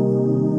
AudioJungle.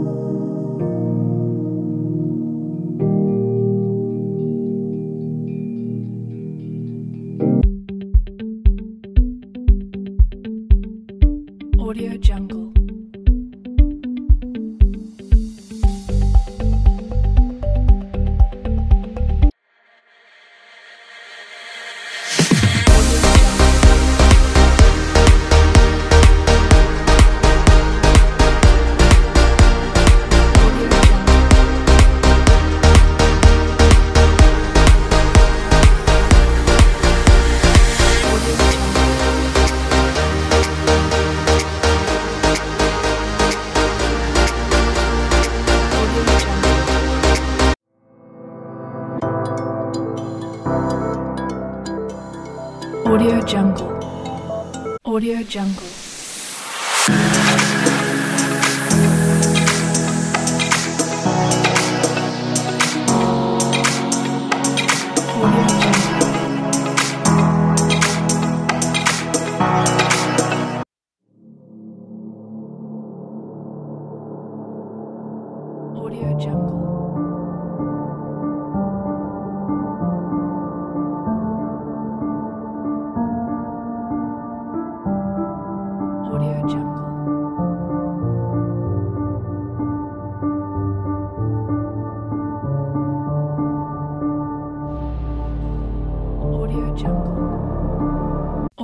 AudioJungle.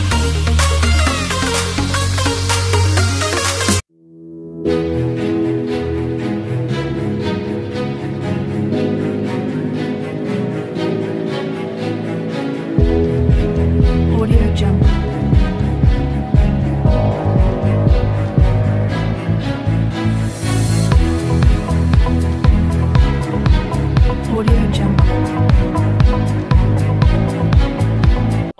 AudioJungle. AudioJungle. AudioJungle.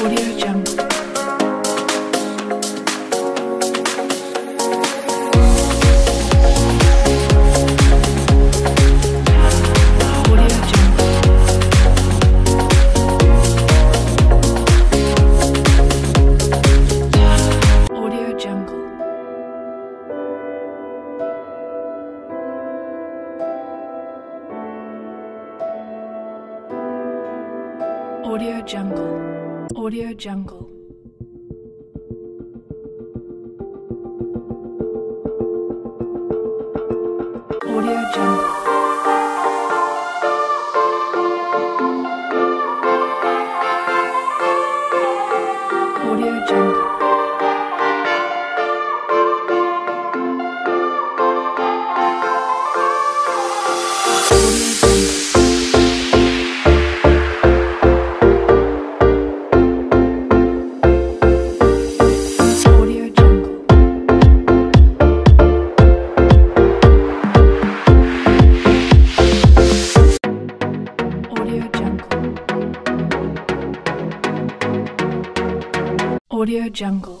AudioJungle. AudioJungle. AudioJungle. AudioJungle. AudioJungle. AudioJungle.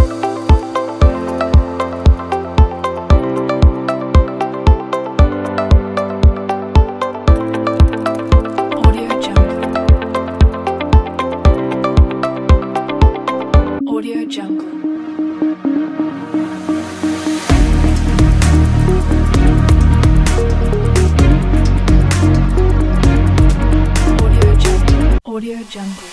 AudioJungle.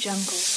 AudioJungle.